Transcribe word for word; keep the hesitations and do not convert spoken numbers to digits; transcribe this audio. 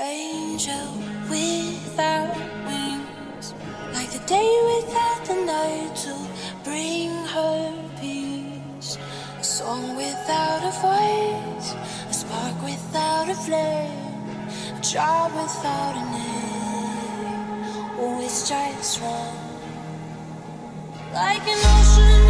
Angel without wings, like the day without the night, to bring her peace. A song without a voice, a spark without a flame, a child without a name, always just one. Like an ocean